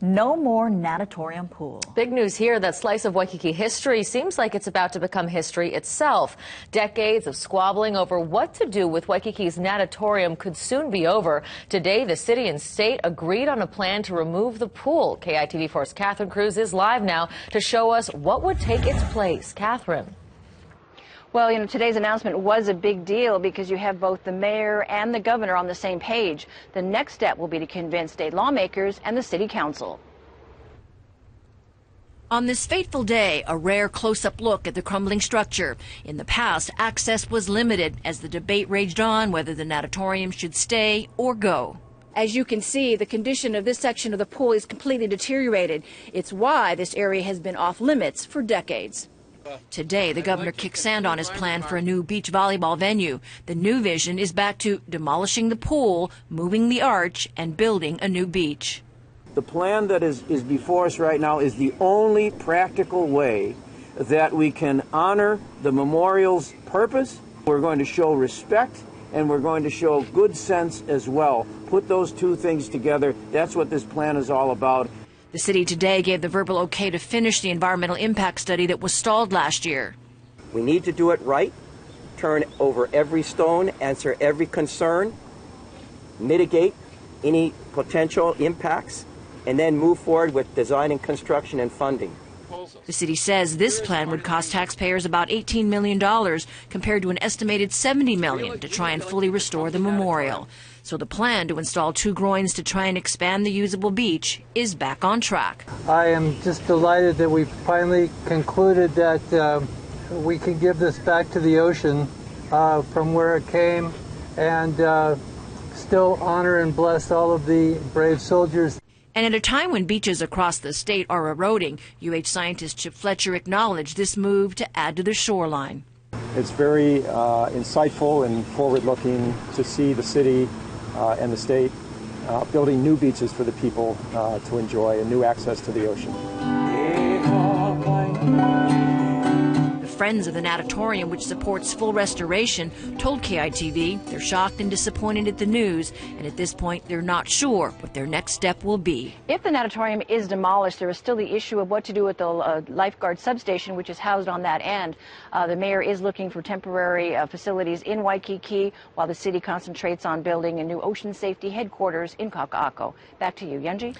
no more Natatorium pool. Big news here. That slice of Waikiki history seems like it's about to become history itself. Decades of squabbling over what to do with Waikiki's Natatorium could soon be over. Today, the city and state agreed on a plan to remove the pool. KITV4's Catherine Cruz is live now to show us what would take its place. Catherine. Well, you know, today's announcement was a big deal because you have both the mayor and the governor on the same page. The next step will be to convince state lawmakers and the city council. On this fateful day, a rare close-up look at the crumbling structure. In the past, access was limited as the debate raged on whether the Natatorium should stay or go. As you can see, the condition of this section of the pool is completely deteriorated. It's why this area has been off limits for decades. Today, the governor kicks sand on his plan for a new beach volleyball venue. The new vision is back to demolishing the pool, moving the arch, and building a new beach. The plan that is before us right now is the only practical way that we can honor the memorial's purpose. We're going to show respect, and we're going to show good sense as well. Put those two things together. That's what this plan is all about. The city today gave the verbal okay to finish the environmental impact study that was stalled last year. We need to do it right, turn over every stone, answer every concern, mitigate any potential impacts, and then move forward with design and construction and funding. The city says this plan would cost taxpayers about $18 million compared to an estimated $70 million to try and fully restore the memorial. So the plan to install two groins to try and expand the usable beach is back on track. I am just delighted that we finally concluded that we can give this back to the ocean from where it came and still honor and bless all of the brave soldiers. And at a time when beaches across the state are eroding, scientist Chip Fletcher acknowledged this move to add to the shoreline. It's very insightful and forward-looking to see the city and the state building new beaches for the people to enjoy and new access to the ocean. The Friends of the Natatorium, which supports full restoration, told KITV they're shocked and disappointed at the news, and at this point they're not sure what their next step will be. If the Natatorium is demolished, there is still the issue of what to do with the lifeguard substation, which is housed on that end. The mayor is looking for temporary facilities in Waikiki, while the city concentrates on building a new ocean safety headquarters in Kaka'ako. Back to you, Yenji.